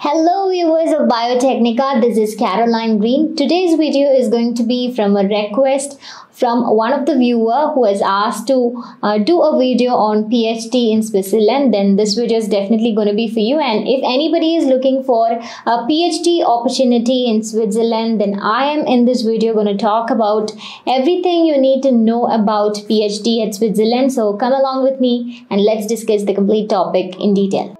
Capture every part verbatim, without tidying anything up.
Hello viewers of Biotecnika, this is Caroline Green. Today's video is going to be from a request from one of the viewer who has asked to uh, do a video on PhD in Switzerland. Then this video is definitely going to be for you. And if anybody is looking for a PhD opportunity in Switzerland, then I am in this video going to talk about everything you need to know about PhD at Switzerland. So come along with me and let's discuss the complete topic in detail.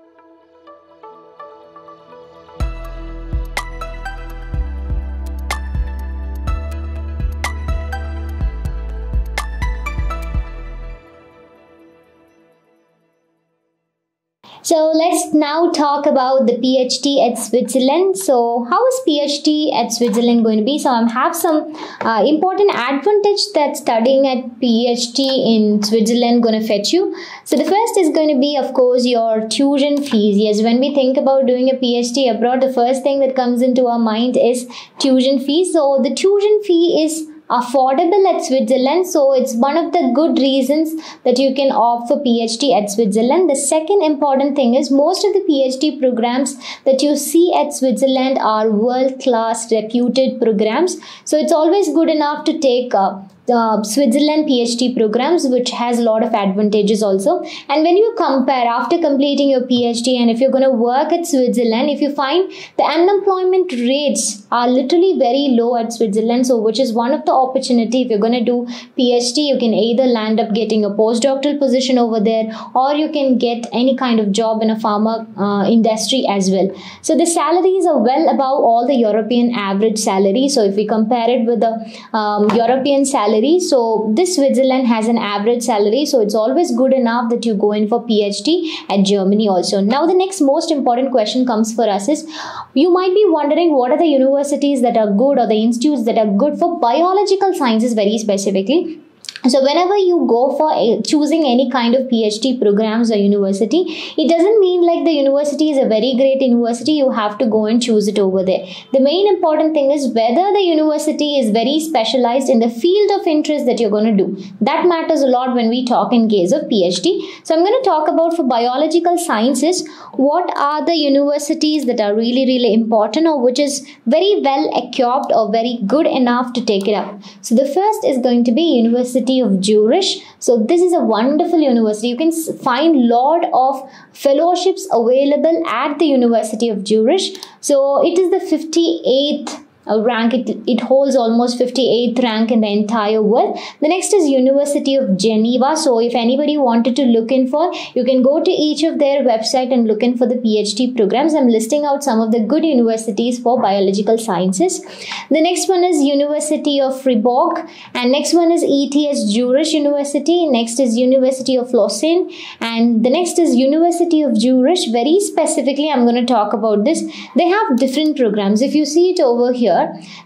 So let's now talk about the PhD at Switzerland. So how is PhD at Switzerland going to be? So I have some uh, important advantage that studying at PhD in Switzerland going to fetch you. So the first is going to be, of course, your tuition fees. Yes, when we think about doing a PhD abroad, the first thing that comes into our mind is tuition fees. So the tuition fee is affordable at Switzerland, so it's one of the good reasons that you can opt for PhD at Switzerland. The second important thing is most of the PhD programs that you see at Switzerland are world-class reputed programs, so it's always good enough to take uh, the Switzerland PhD programs, which has a lot of advantages also. And when you compare after completing your PhD and if you're going to work at Switzerland, if you find the unemployment rates are literally very low at Switzerland, so which is one of the opportunity. If you're going to do PhD, you can either land up getting a postdoctoral position over there, or you can get any kind of job in a pharma uh, industry as well. So the salaries are well above all the European average salary. So if we compare it with the um, European salary, so this Switzerland has an average salary, so it's always good enough that you go in for PhD at Germany also. Now the next most important question comes for us is, you might be wondering what are the universities that are good or the institutes that are good for biological sciences very specifically. So whenever you go for choosing any kind of PhD programs or university, it doesn't mean like the university is a very great university, you have to go and choose it over there. The main important thing is whether the university is very specialized in the field of interest that you're going to do. That matters a lot when we talk in case of PhD. So I'm going to talk about for biological sciences, what are the universities that are really, really important or which is very well equipped or very good enough to take it up. So the first is going to be University of Zurich. So this is a wonderful university. You can find a lot of fellowships available at the University of Zurich. So it is the fifty-eighth rank. It, it holds almost fifty-eighth rank in the entire world. The next is University of Geneva. So if anybody wanted to look in for, you can go to each of their website and look in for the PhD programs. I'm listing out some of the good universities for biological sciences. The next one is University of Fribourg, and next one is E T H Zurich University. Next is University of Lausanne, and the next is University of Zurich. Very specifically, I'm going to talk about this. They have different programs. If you see it over here,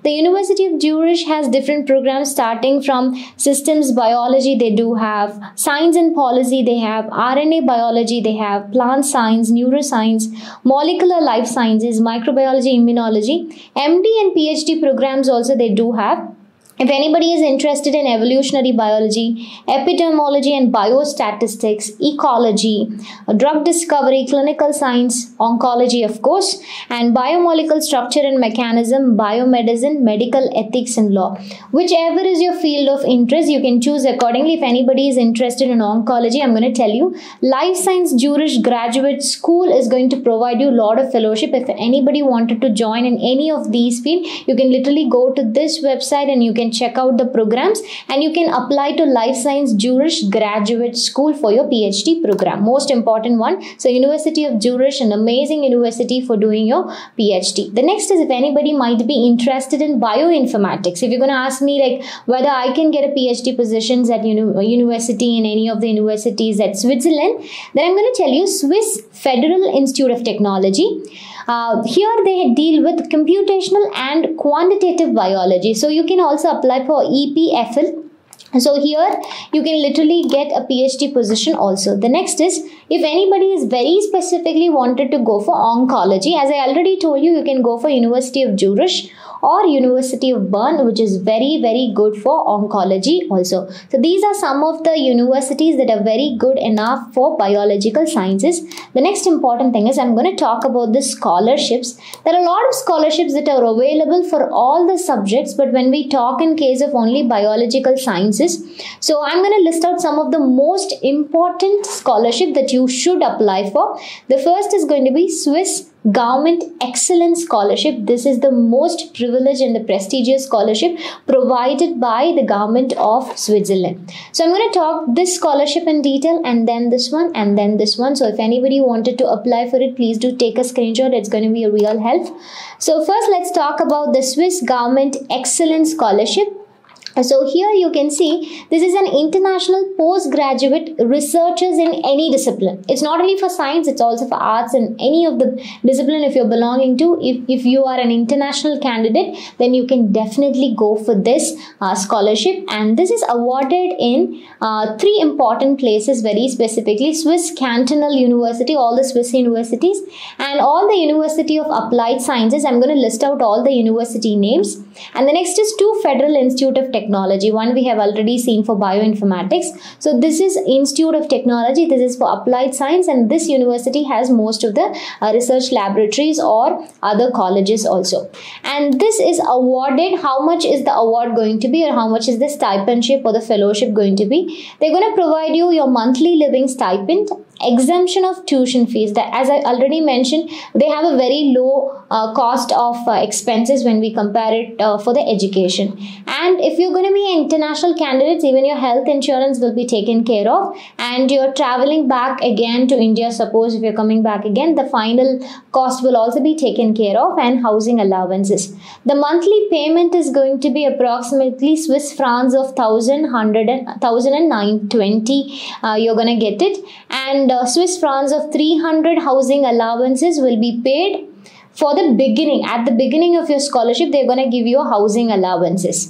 the University of Zurich has different programs starting from systems biology. They do have science and policy. They have R N A biology. They have plant science, neuroscience, molecular life sciences, microbiology, immunology, M D and PhD programs also they do have. If anybody is interested in evolutionary biology, epidemiology and biostatistics, ecology, drug discovery, clinical science, oncology, of course, and biomolecular structure and mechanism, biomedicine, medical ethics and law. Whichever is your field of interest, you can choose accordingly. If anybody is interested in oncology, I'm going to tell you, Life Science Zurich Graduate School is going to provide you a lot of fellowship. If anybody wanted to join in any of these fields, you can literally go to this website and you can can check out the programs and you can apply to Life Science Zurich Graduate School for your PhD program. Most important one. So University of Zurich, an amazing university for doing your PhD. The next is if anybody might be interested in bioinformatics. If you're going to ask me like whether I can get a PhD positions at uni university in any of the universities at Switzerland, then I'm going to tell you Swiss Federal Institute of Technology. Uh, here they deal with computational and quantitative biology. So you can also apply for E P F L. So here you can literally get a PhD position also. The next is if anybody is very specifically wanted to go for oncology, as I already told you, you can go for University of Zurich or University of Bern, which is very, very good for oncology also. So these are some of the universities that are very good enough for biological sciences. The next important thing is I'm going to talk about the scholarships. There are a lot of scholarships that are available for all the subjects, but when we talk in case of only biological sciences, so I'm going to list out some of the most important scholarship that you should apply for. The first is going to be Swiss Government Excellence Scholarship. This is the most privileged and the prestigious scholarship provided by the government of Switzerland. So I'm going to talk this scholarship in detail, and then this one, and then this one. So if anybody wanted to apply for it, please do take a screenshot. It's going to be a real help. So first, let's talk about the Swiss Government Excellence Scholarship. So here you can see this is an international postgraduate researchers in any discipline. It's not only for science, it's also for arts and any of the discipline if you're belonging to. If, if you are an international candidate, then you can definitely go for this uh, scholarship. And this is awarded in uh, three important places very specifically. Swiss Cantonal University, all the Swiss universities, and all the University of Applied Sciences. I'm going to list out all the university names. And the next is two Federal Institute of Technology. Technology. One we have already seen for bioinformatics. So this is Institute of Technology. This is for applied science, and this university has most of the uh, research laboratories or other colleges also. And this is awarded. How much is the award going to be, or how much is the stipendship or the fellowship going to be? They're going to provide you your monthly living stipend, exemption of tuition fees. That, as I already mentioned, they have a very low uh, cost of uh, expenses when we compare it uh, for the education. And if you're going to be international candidates, even your health insurance will be taken care of, and you're traveling back again to India. Suppose if you're coming back again, the final cost will also be taken care of, and housing allowances. The monthly payment is going to be approximately Swiss francs of one thousand nine hundred twenty. Uh, you're going to get it. And Uh, Swiss francs of three hundred housing allowances will be paid for the beginning. At the beginning of your scholarship, they're going to give you housing allowances.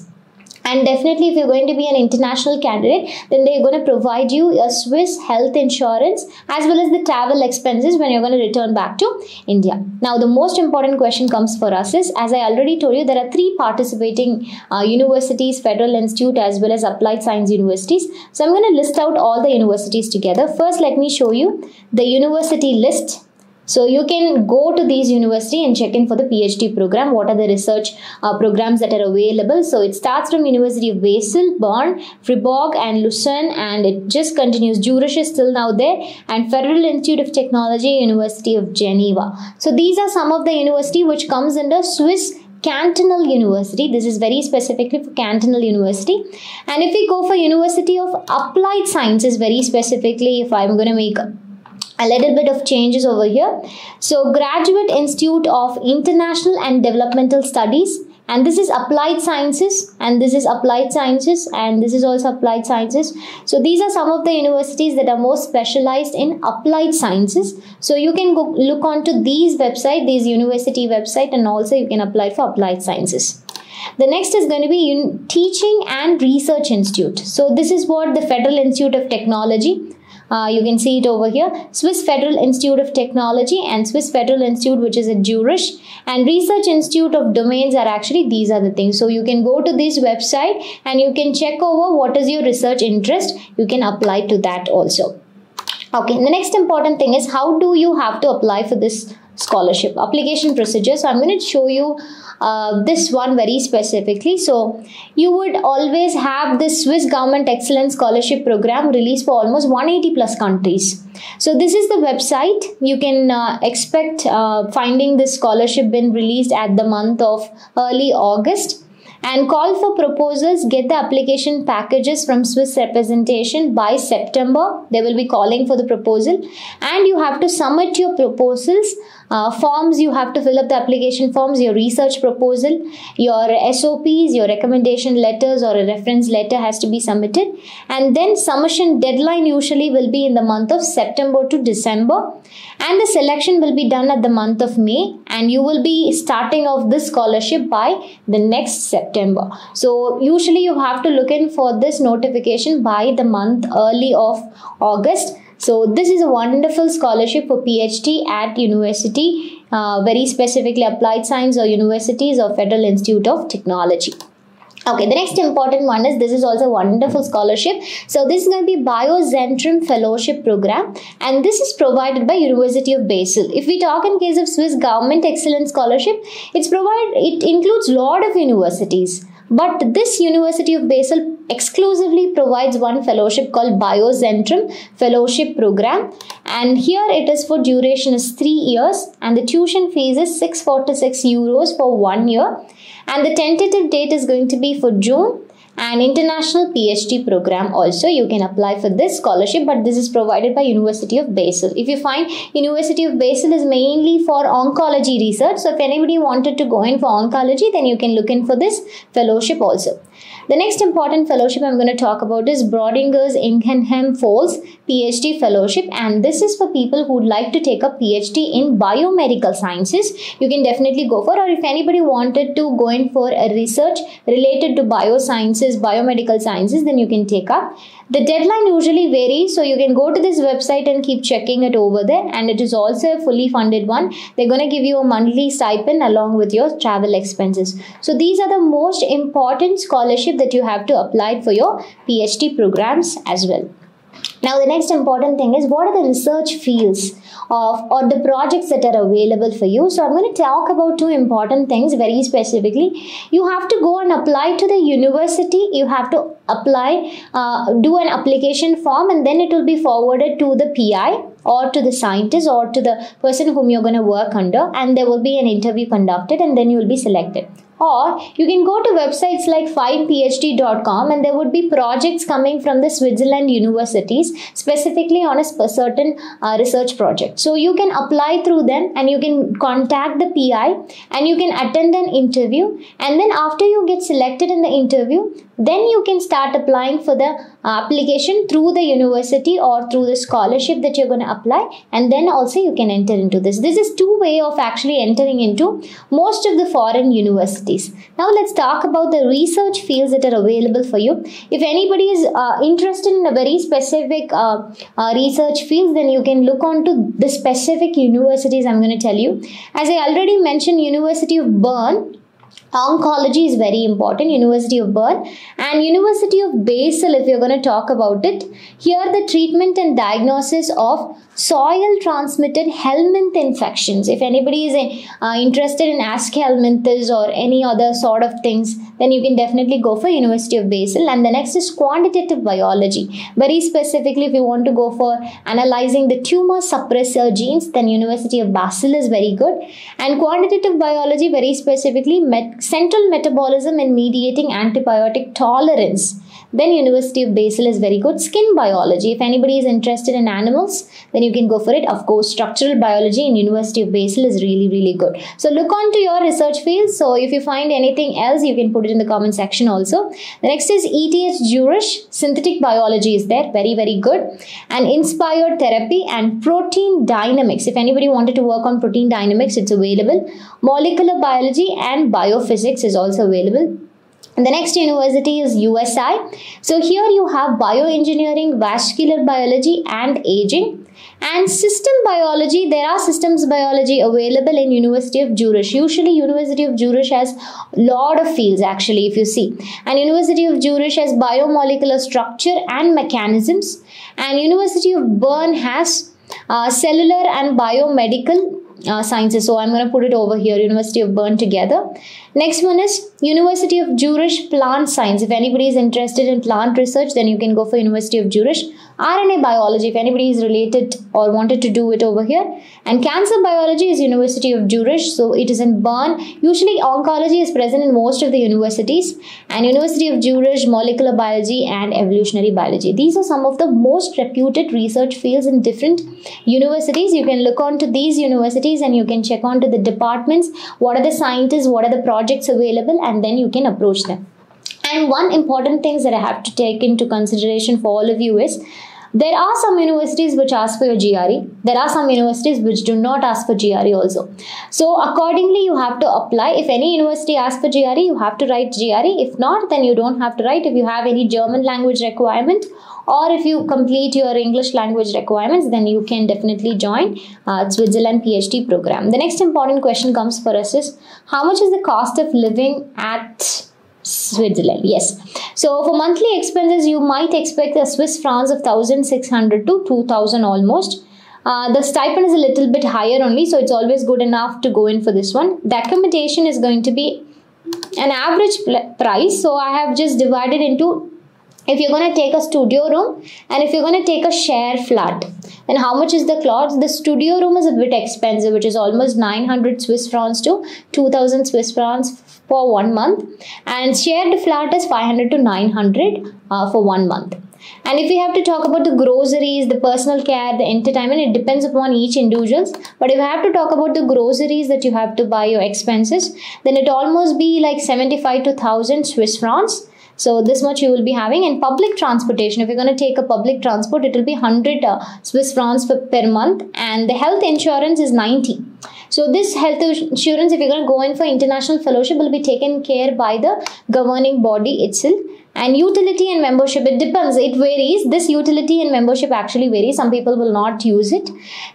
And definitely, if you're going to be an international candidate, then they're going to provide you a Swiss health insurance as well as the travel expenses when you're going to return back to India. Now, the most important question comes for us is, as I already told you, there are three participating uh, universities, Federal Institute as well as Applied Science Universities. So I'm going to list out all the universities together. First, let me show you the university list. So you can go to these university and check in for the PhD program. What are the research uh, programs that are available? So it starts from University of Basel, Bern, Fribourg and Lucerne, and it just continues. Zurich is still now there, and Federal Institute of Technology, University of Geneva. So these are some of the university which comes under Swiss Cantonal University. This is very specifically for Cantonal University. And if we go for University of Applied Sciences, very specifically, if I'm going to make a little bit of changes over here. So Graduate Institute of International and Developmental Studies, and this is Applied Sciences, and this is Applied Sciences, and this is also Applied Sciences. So these are some of the universities that are more specialized in applied sciences. So you can go look onto these website, these university website, and also you can apply for applied sciences. The next is going to be Teaching and Research Institute. So this is what the Federal Institute of Technology. Uh, you can see it over here. Swiss Federal Institute of Technology and Swiss Federal Institute, which is at Zurich, and Research Institute of Domains are actually, these are the things. So you can go to this website and you can check over what is your research interest. You can apply to that also. Okay, the next important thing is, how do you have to apply for this scholarship? Application procedure. So I'm going to show you Uh, this one very specifically. So you would always have this Swiss Government Excellence Scholarship Program released for almost one hundred eighty plus countries. So this is the website. You can uh, expect uh, finding this scholarship been released at the month of early August. And call for proposals, get the application packages from Swiss representation by September. They will be calling for the proposal, and you have to submit your proposals, uh, forms. You have to fill up the application forms, your research proposal, your S O Ps, your recommendation letters or a reference letter has to be submitted. And then submission deadline usually will be in the month of September to December. And the selection will be done at the month of May, and you will be starting off this scholarship by the next September. September. So usually you have to look in for this notification by the month early of August. So this is a wonderful scholarship for PhD at University uh, very specifically applied science or universities or Federal Institute of Technology. Okay, the next important one is, this is also a wonderful scholarship. So this is going to be Biozentrum Fellowship Program, and this is provided by University of Basel. If we talk in case of Swiss Government Excellence Scholarship, it's provided, it includes a lot of universities. But this University of Basel exclusively provides one fellowship called Biozentrum Fellowship Program. And here it is for duration is three years and the tuition fees is six hundred forty-six euros for one year. And the tentative date is going to be for June. And international PhD program also, you can apply for this scholarship, but this is provided by University of Basel. If you find University of Basel is mainly for oncology research, so if anybody wanted to go in for oncology, then you can look in for this fellowship also. The next important fellowship I'm going to talk about is Brodinger's Ingenheim Falls PhD Fellowship, and this is for people who would like to take a PhD in biomedical sciences. You can definitely go for, or if anybody wanted to go in for a research related to biosciences, biomedical sciences, then you can take up. The deadline usually varies, so you can go to this website and keep checking it over there, and it is also a fully funded one. They're going to give you a monthly stipend along with your travel expenses. So these are the most important scholarships that you have to apply for your PhD programs as well. Now the next important thing is, what are the research fields of or the projects that are available for you? So I'm going to talk about two important things very specifically. You have to go and apply to the university. You have to apply, uh, do an application form, and then it will be forwarded to the P I or to the scientist or to the person whom you're going to work under, and there will be an interview conducted and then you will be selected. Or you can go to websites like find P H D dot com, and there would be projects coming from the Switzerland universities specifically on a certain uh, research project. So you can apply through them, and you can contact the P I, and you can attend an interview, and then after you get selected in the interview, then you can start applying for the application through the university or through the scholarship that you're going to apply, and then also you can enter into this. This is two way of actually entering into most of the foreign universities. Now let's talk about the research fields that are available for you. If anybody is uh, interested in a very specific uh, uh, research field, then you can look on to the specific universities I'm going to tell you. As I already mentioned, University of Bern, oncology is very important, University of Bern, and University of Basel, if you're going to talk about it. Here the treatment and diagnosis of soil transmitted helminth infections. If anybody is uh, interested in Ascalminthis or any other sort of things, then you can definitely go for University of Basel. And the next is quantitative biology. Very specifically, if you want to go for analyzing the tumor suppressor genes, then University of Basel is very good. And quantitative biology, very specifically, met central metabolism and mediating antibiotic tolerance, then University of Basel is very good. Skin biology, if anybody is interested in animals, then you can go for it. Of course, structural biology in University of Basel is really, really good. So look on to your research fields. So if you find anything else, you can put it in the comment section also. The next is E T H Zurich. Synthetic biology is there. Very, very good. And inspired therapy and protein dynamics. If anybody wanted to work on protein dynamics, it's available. Molecular biology and biophysics is also available. And the next university is U S I. So here you have bioengineering, vascular biology and aging. And system biology, there are systems biology available in University of Zurich. Usually University of Zurich has a lot of fields actually, if you see. And University of Zurich has biomolecular structure and mechanisms. And University of Bern has uh, cellular and biomedical Uh, sciences. So I'm going to put it over here, University of Bern together. Next one is University of Zurich Plant Science. If anybody is interested in plant research, then you can go for University of Zurich. R N A biology, if anybody is related or wanted to do it over here. And cancer biology is University of Zurich, so it is in Bern. Usually oncology is present in most of the universities. And University of Zurich, molecular biology and evolutionary biology. These are some of the most reputed research fields in different universities. You can look on to these universities, and you can check on to the departments, what are the scientists, what are the projects available, and then you can approach them. And one important thing that I have to take into consideration for all of you is There are some universities which ask for your G R E. There are some universities which do not ask for G R E also. So accordingly, you have to apply. If any university asks for G R E, you have to write G R E. If not, then you don't have to write. If you have any German language requirement or if you complete your English language requirements, then you can definitely join uh, Switzerland PhD program. The next important question comes for us is, how much is the cost of living at Switzerland? Yes. So for monthly expenses, you might expect a Swiss francs of one thousand six hundred to two thousand almost. Uh, the stipend is a little bit higher only, so it's always good enough to go in for this one. The accommodation is going to be an average price. So I have just divided into, if you're going to take a studio room and if you're going to take a share flat, then how much is the cost? The studio room is a bit expensive, which is almost nine hundred Swiss francs to two thousand Swiss francs for one month. And shared flat is five hundred to nine hundred uh, for one month. And if we have to talk about the groceries, the personal care, the entertainment, it depends upon each individuals. But if I have to talk about the groceries that you have to buy your expenses, then it almost be like seventy-five to one thousand Swiss francs. So this much you will be having. And public transportation, if you're going to take a public transport, it will be one hundred uh, Swiss francs per, per month. And the health insurance is ninety. So this health insurance, if you're going to go in for international fellowship, will be taken care by the governing body itself. And utility and membership, it depends, it varies. This utility and membership actually varies. Some people will not use it.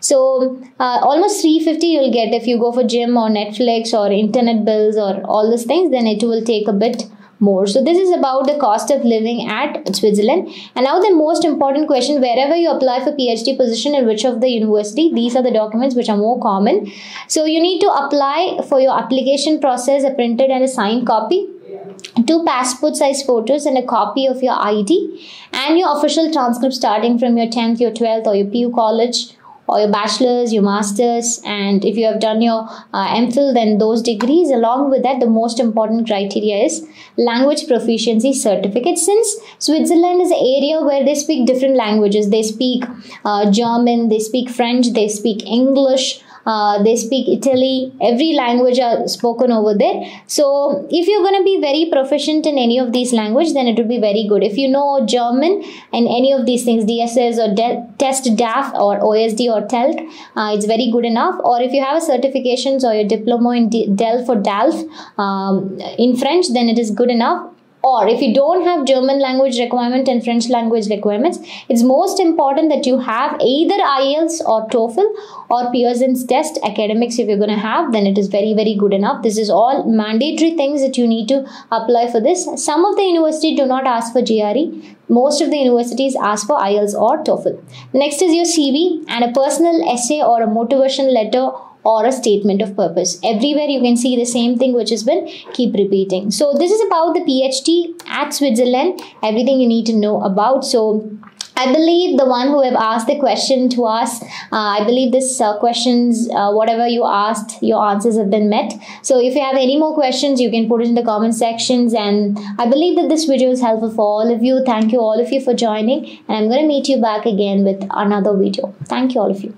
So uh, almost three hundred fifty you'll get if you go for gym or Netflix or internet bills or all these things, then it will take a bit more. So this is about the cost of living at Switzerland. And now the most important question, wherever you apply for PhD position in which of the university, these are the documents which are more common. So you need to apply for your application process, a printed and a signed copy, two passport size photos and a copy of your I D, and your official transcript starting from your tenth, your twelfth or your P U college, or your bachelor's, your master's, and if you have done your uh, M Phil, then those degrees. Along with that, the most important criteria is language proficiency certificate. Since Switzerland is an area where they speak different languages, they speak uh, German, they speak French, they speak English, Uh, they speak Italy, every language are spoken over there. So if you're going to be very proficient in any of these languages, then it would be very good. If you know German and any of these things, D S S or Test D A F or O S D or T E L C, uh, it's very good enough. Or if you have a certifications or your diploma in D E L F or D A L F um, in French, then it is good enough. Or if you don't have German language requirement and French language requirements, it's most important that you have either I E L T S or TOEFL or Pearson's test academics. If you're going to have, then it is very, very good enough. This is all mandatory things that you need to apply for this. Some of the universities do not ask for G R E. Most of the universities ask for I E L T S or TOEFL. Next is your C V and a personal essay or a motivation letter or a statement of purpose. Everywhere you can see the same thing which has been keep repeating. So this is about the PhD at Switzerland, everything you need to know about. So I believe the one who have asked the question to us, uh, I believe this uh, questions, uh, whatever you asked, your answers have been met. So if you have any more questions, you can put it in the comment sections. And I believe that this video is helpful for all of you. Thank you all of you for joining. And I'm going to meet you back again with another video. Thank you all of you.